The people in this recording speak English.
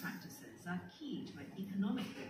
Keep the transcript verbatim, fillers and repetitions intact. Practices are key to an economic